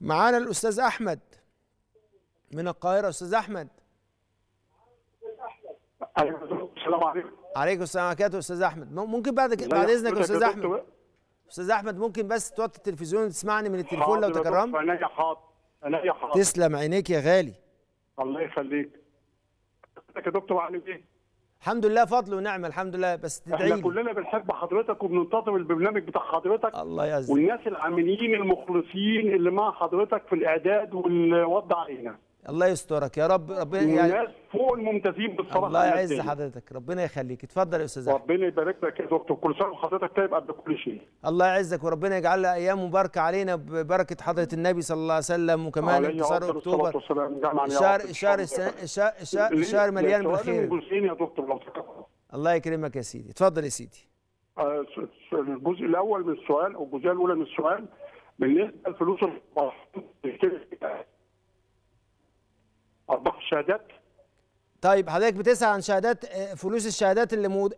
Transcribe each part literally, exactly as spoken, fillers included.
معانا الأستاذ أحمد من القاهرة. أستاذ أحمد. السلام عليكم. عليكم السلام ورحمة الله وبركاته. أستاذ أحمد ممكن بعد بعد إذنك يا أستاذ أحمد. أستاذ أحمد ممكن بس توطي التلفزيون وتسمعني من التليفون لو تكرمت؟ عينيا حاضر، عينيا حاضر. تسلم عينيك يا غالي. الله يخليك. حضرتك يا دكتور عامل إيه؟ الحمد لله فضل ونعمة الحمد لله، بس تدعي لي. احنا كلنا بنحب حضرتك وبننتظر البرنامج بتاع حضرتك. الله يعزك. والناس العاملين المخلصين اللي مع حضرتك في الإعداد والوضع علينا. الله يسترك يا رب. ربنا يعني الناس فوق الممتازين بالصراحه. الله يعز حضرتك، ربنا يخليك. اتفضل يا استاذ احمد. ربنا يبارك لك يا دكتور، كل سنه وحضرتك طيب قبل كل شيء. الله يعزك وربنا يجعلها ايام مباركه علينا ببركه حضره النبي صلى الله عليه وسلم، وكمان انتصار اكتوبر. شهر شهر السنه شهر مليان بالخير. الله يكرمك يا سيدي. اتفضل يا سيدي. الجزء الاول من السؤال او الجزئيه الاولى من السؤال بالنسبه لفلوس أرباح الشهادات. طيب حضرتك بتسأل عن شهادات فلوس الشهادات اللي مو...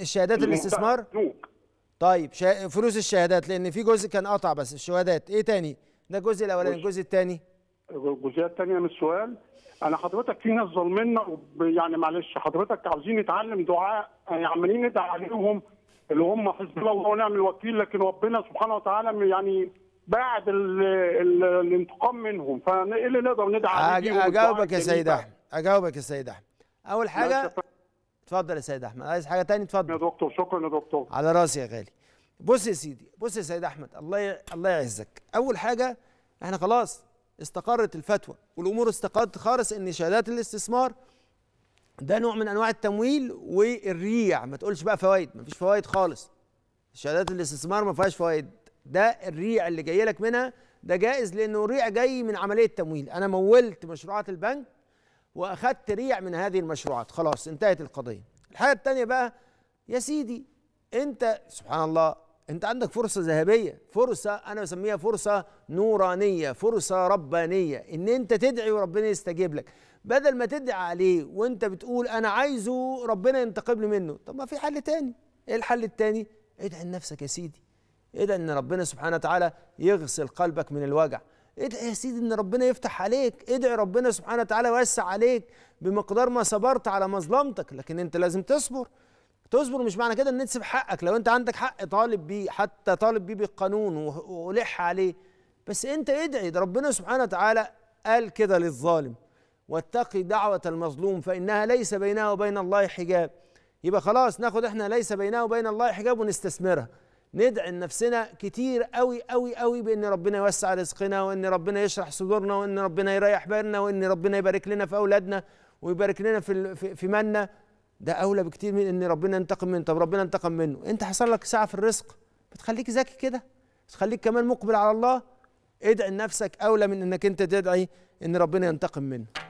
الشهادات الاستثمار؟ طيب شا... فلوس الشهادات، لأن في جزء كان قطع بس الشهادات، إيه تاني؟ ده الجزء الأولاني، الجزء التاني؟ الجزئية التانية من السؤال، أنا حضرتك في ناس ظالمينا وب... يعني معلش حضرتك عاوزين نتعلم دعاء، يعني عمالين ندعي عليهم اللي هم حزب الله ونعم الوكيل، لكن ربنا سبحانه وتعالى يعني بعد ال ال الانتقام منهم، فايه اللي نقدر ندعي عليه؟ اجاوبك يا سيد احمد، اجاوبك يا سيد احمد. اول حاجه اتفضل يا سيد احمد، عايز حاجه ثانيه؟ اتفضل يا دكتور. شكرا يا دكتور. على راسي يا غالي. بص يا سيدي، بص يا سيد احمد، الله ي... الله يعزك. اول حاجه احنا خلاص استقرت الفتوى والامور استقرت خالص ان شهادات الاستثمار ده نوع من انواع التمويل والريع، ما تقولش بقى فوائد، ما فيش فوائد خالص. شهادات الاستثمار ما فيهاش فوائد، ده الريع اللي جاي لك منها ده جائز، لانه الريع جاي من عمليه تمويل. انا مولت مشروعات البنك واخدت ريع من هذه المشروعات، خلاص انتهت القضيه. الحاجه الثانيه بقى يا سيدي، انت سبحان الله انت عندك فرصه ذهبيه، فرصه انا بسميها فرصه نورانيه، فرصه ربانيه، ان انت تدعي وربنا يستجيب لك، بدل ما تدعي عليه وانت بتقول انا عايزه ربنا ينتقم لي منه. طب ما في حل ثاني، ايه الحل الثاني؟ ادعي لنفسك يا سيدي، ادعي ان ربنا سبحانه وتعالى يغسل قلبك من الوجع، ادعي يا سيدي ان ربنا يفتح عليك، ادعي ربنا سبحانه وتعالى يوسع عليك بمقدار ما صبرت على مظلمتك، لكن انت لازم تصبر. تصبر مش معنى كده ان انت تسيب حقك، لو انت عندك حق طالب بيه، حتى طالب بيه بالقانون ولح عليه، بس انت ادعي. ده ربنا سبحانه وتعالى قال كده للظالم: واتقي دعوة المظلوم فإنها ليس بينها وبين الله حجاب. يبقى خلاص ناخد احنا ليس بينها وبين الله حجاب ونستثمرها، ندعي لنفسنا كتير قوي قوي قوي بان ربنا يوسع رزقنا، وان ربنا يشرح صدورنا، وان ربنا يريح بالنا، وان ربنا يبارك لنا في اولادنا ويبارك لنا في في مالنا. ده اولى بكتير من ان ربنا ينتقم منه. طب ربنا انتقم منه، انت حصل لك ساعه في الرزق بتخليك ذكي كده، بتخليك كمان مقبل على الله. ادعي لنفسك اولى من انك انت تدعي ان ربنا ينتقم منه.